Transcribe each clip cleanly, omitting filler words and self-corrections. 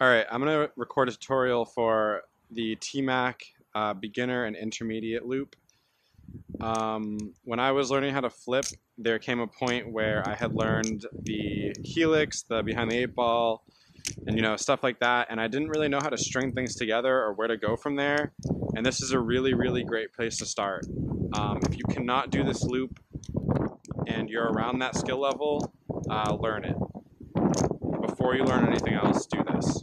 All right, I'm going to record a tutorial for the Tmack beginner and intermediate loop. When I was learning how to flip, there came a point where I had learned the helix, the behind the 8-ball, and stuff like that, and I didn't really know how to string things together or where to go from there. And this is a really, really great place to start. If you cannot do this loop and you're around that skill level, learn it. Before you learn anything else, do this.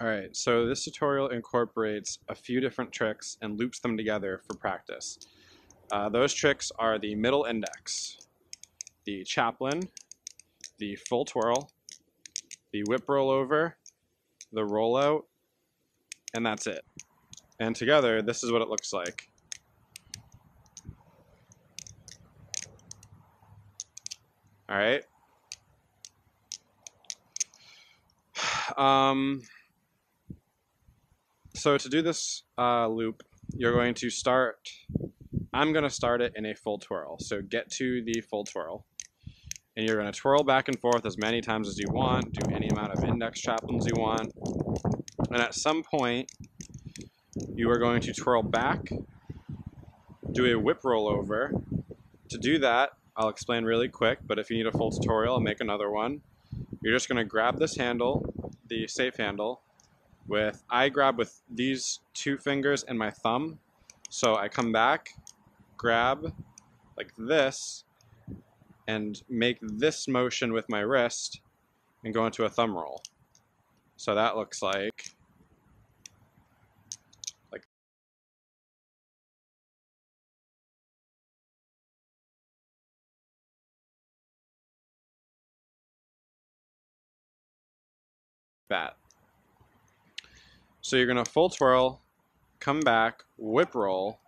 All right, so this tutorial incorporates a few different tricks and loops them together for practice. Those tricks are the middle index, the chaplain, the full twirl, the whip rollover, the rollout, and that's it. And together, this is what it looks like. All right. So to do this loop, you're going to start, I'm going to start it in a full twirl. So get to the full twirl, and you're going to twirl back and forth as many times as you want, do any amount of index chaplains you want, and at some point, you are going to twirl back, do a whip rollover. To do that, I'll explain really quick, but if you need a full tutorial, I'll make another one. You're just going to grab this handle, the safe handle, I grab with these two fingers and my thumb. So I come back, grab like this, and make this motion with my wrist and go into a thumb roll. So that looks like that. So you're going to full twirl, come back, whip roll.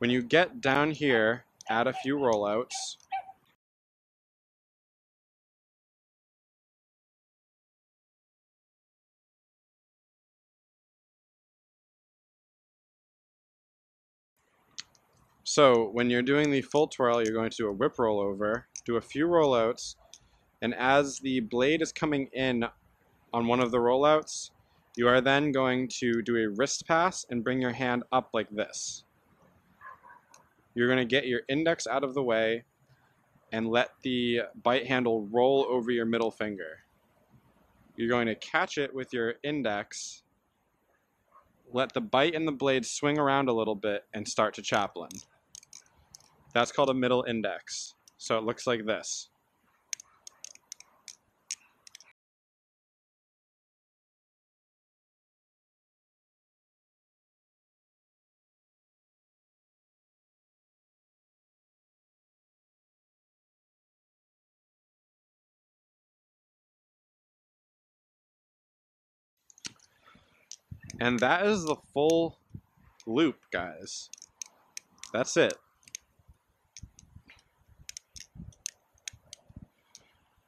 When you get down here, add a few rollouts. So when you're doing the full twirl, you're going to do a whip rollover, do a few rollouts, and as the blade is coming in on one of the rollouts, you are then going to do a wrist pass and bring your hand up like this. You're going to get your index out of the way and let the bite handle roll over your middle finger. You're going to catch it with your index, let the bite and the blade swing around a little bit, and start to chaplain. That's called a middle index. So it looks like this. And that is the full loop, guys. That's it.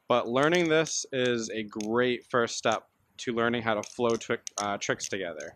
But learning this is a great first step to learning how to flow tricks together.